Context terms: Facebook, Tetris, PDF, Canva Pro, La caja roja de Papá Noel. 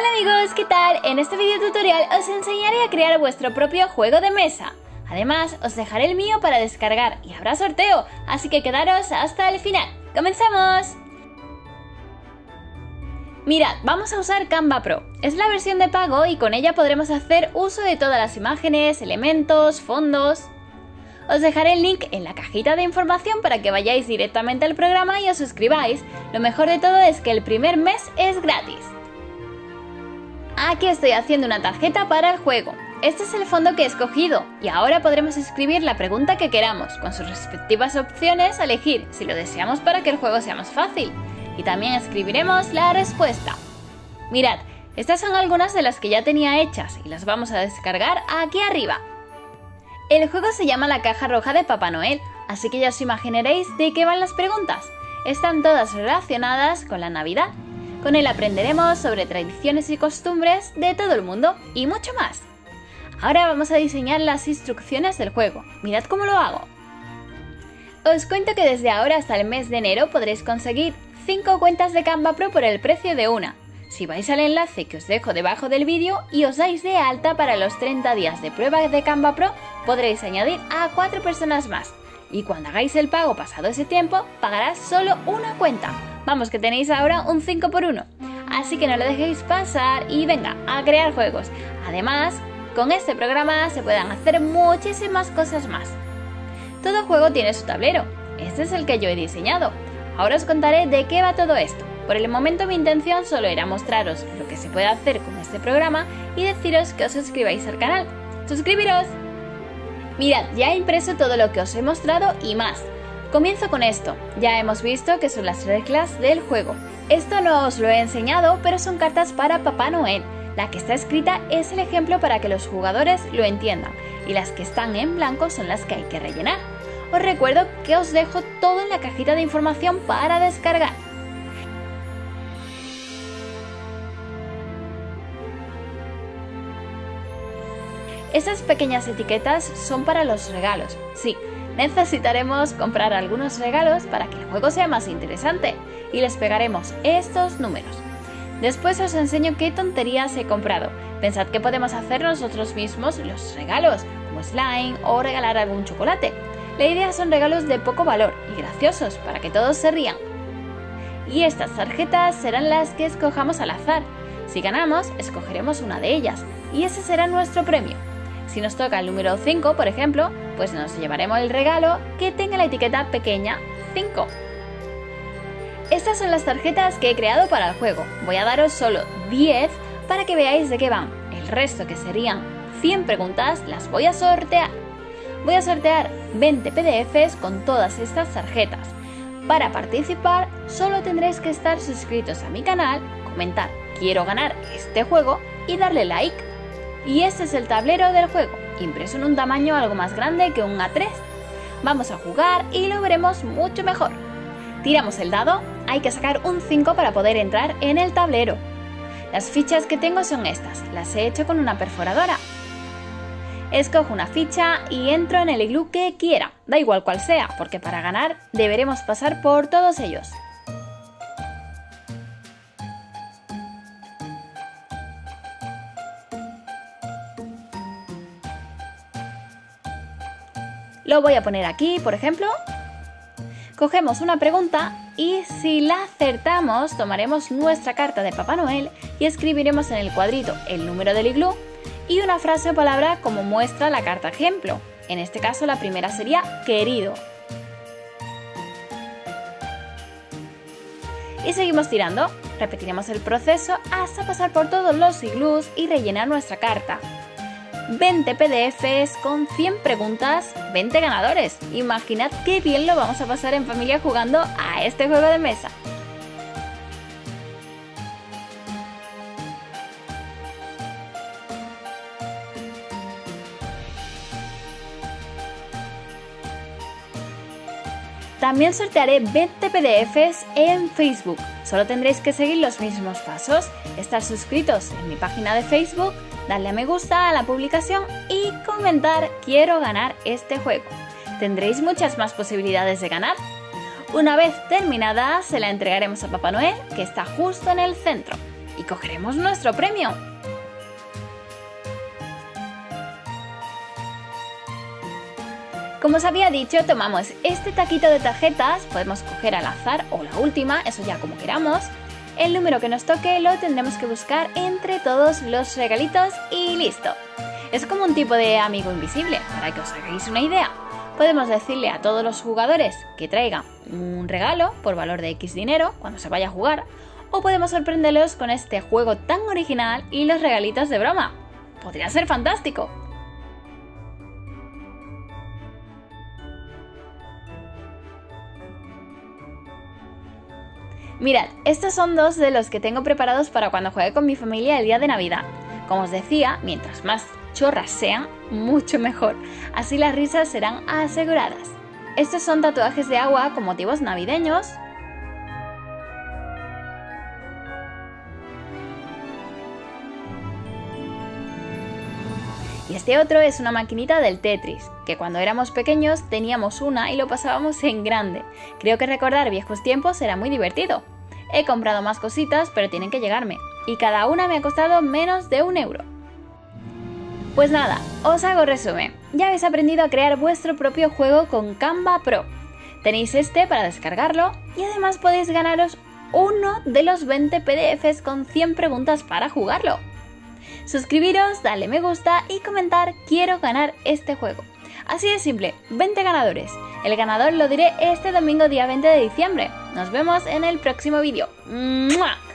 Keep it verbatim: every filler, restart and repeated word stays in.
Hola amigos, ¿qué tal? En este video tutorial os enseñaré a crear vuestro propio juego de mesa. Además, os dejaré el mío para descargar y habrá sorteo, así que quedaros hasta el final. ¡Comenzamos! Mirad, vamos a usar Canva Pro. Es la versión de pago y con ella podremos hacer uso de todas las imágenes, elementos, fondos... Os dejaré el link en la cajita de información para que vayáis directamente al programa y os suscribáis. Lo mejor de todo es que el primer mes es gratis. Aquí estoy haciendo una tarjeta para el juego. Este es el fondo que he escogido y ahora podremos escribir la pregunta que queramos, con sus respectivas opciones a elegir si lo deseamos para que el juego sea más fácil. Y también escribiremos la respuesta. Mirad, estas son algunas de las que ya tenía hechas y las vamos a descargar aquí arriba. El juego se llama La Caja Roja de Papá Noel, así que ya os imaginaréis de qué van las preguntas. Están todas relacionadas con la Navidad. Con él aprenderemos sobre tradiciones y costumbres de todo el mundo y mucho más. Ahora vamos a diseñar las instrucciones del juego. Mirad cómo lo hago. Os cuento que desde ahora hasta el mes de enero podréis conseguir cinco cuentas de Canva Pro por el precio de una. Si vais al enlace que os dejo debajo del vídeo y os dais de alta para los treinta días de prueba de Canva Pro, podréis añadir a cuatro personas más. Y cuando hagáis el pago pasado ese tiempo, pagarás solo una cuenta. Vamos, que tenéis ahora un cinco por uno. Así que no lo dejéis pasar y venga, a crear juegos. Además, con este programa se pueden hacer muchísimas cosas más. Todo juego tiene su tablero. Este es el que yo he diseñado. Ahora os contaré de qué va todo esto. Por el momento mi intención solo era mostraros lo que se puede hacer con este programa y deciros que os suscribáis al canal. ¡Suscribiros! Mirad, ya he impreso todo lo que os he mostrado y más. Comienzo con esto. Ya hemos visto que son las reglas del juego. Esto no os lo he enseñado, pero son cartas para Papá Noel. La que está escrita es el ejemplo para que los jugadores lo entiendan y las que están en blanco son las que hay que rellenar. Os recuerdo que os dejo todo en la cajita de información para descargar. Estas pequeñas etiquetas son para los regalos. Sí, necesitaremos comprar algunos regalos para que el juego sea más interesante y les pegaremos estos números. Después os enseño qué tonterías he comprado. Pensad que podemos hacer nosotros mismos los regalos, como slime o regalar algún chocolate. La idea son regalos de poco valor y graciosos para que todos se rían. Y estas tarjetas serán las que escojamos al azar. Si ganamos, escogeremos una de ellas y ese será nuestro premio. Si nos toca el número cinco, por ejemplo, pues nos llevaremos el regalo que tenga la etiqueta pequeña cinco. Estas son las tarjetas que he creado para el juego. Voy a daros solo diez para que veáis de qué van. El resto, que serían cien preguntas, las voy a sortear. Voy a sortear veinte P D Fs con todas estas tarjetas. Para participar, solo tendréis que estar suscritos a mi canal, comentar "quiero ganar este juego" y darle like. Y este es el tablero del juego, impreso en un tamaño algo más grande que un A tres. Vamos a jugar y lo veremos mucho mejor. Tiramos el dado, hay que sacar un cinco para poder entrar en el tablero. Las fichas que tengo son estas, las he hecho con una perforadora. Escojo una ficha y entro en el iglú que quiera, da igual cual sea, porque para ganar deberemos pasar por todos ellos. Lo voy a poner aquí, por ejemplo. Cogemos una pregunta y si la acertamos, tomaremos nuestra carta de Papá Noel y escribiremos en el cuadrito el número del iglú y una frase o palabra como muestra la carta ejemplo. En este caso la primera sería querido. Y seguimos tirando. Repetiremos el proceso hasta pasar por todos los iglús y rellenar nuestra carta. veinte P D Fs con cien preguntas, veinte ganadores. Imaginad qué bien lo vamos a pasar en familia jugando a este juego de mesa. También sortearé veinte P D Fs en Facebook. Solo tendréis que seguir los mismos pasos, estar suscritos en mi página de Facebook, darle a me gusta a la publicación y comentar "quiero ganar este juego". Tendréis muchas más posibilidades de ganar. Una vez terminada, se la entregaremos a Papá Noel, que está justo en el centro. y cogeremos nuestro premio. Como os había dicho, tomamos este taquito de tarjetas, podemos coger al azar o la última, eso ya como queramos. El número que nos toque lo tendremos que buscar entre todos los regalitos y listo. Es como un tipo de amigo invisible, para que os hagáis una idea. Podemos decirle a todos los jugadores que traigan un regalo por valor de X dinero cuando se vaya a jugar, o podemos sorprenderlos con este juego tan original y los regalitos de broma. ¡Podría ser fantástico! Mirad, estos son dos de los que tengo preparados para cuando juegue con mi familia el día de Navidad. Como os decía, mientras más chorras sean, mucho mejor. Así las risas serán aseguradas. Estos son tatuajes de agua con motivos navideños. Y este otro es una maquinita del Tetris, que cuando éramos pequeños teníamos una y lo pasábamos en grande. Creo que recordar viejos tiempos era muy divertido. He comprado más cositas, pero tienen que llegarme. Y cada una me ha costado menos de un euro. Pues nada, os hago resumen. Ya habéis aprendido a crear vuestro propio juego con Canva Pro. Tenéis este para descargarlo y además podéis ganaros uno de los veinte P D Fs con cien preguntas para jugarlo. Suscribiros, darle me gusta y comentar quiero ganar este juego. Así de simple, veinte ganadores. El ganador lo diré este domingo día veinte de diciembre. Nos vemos en el próximo vídeo. ¡Mua!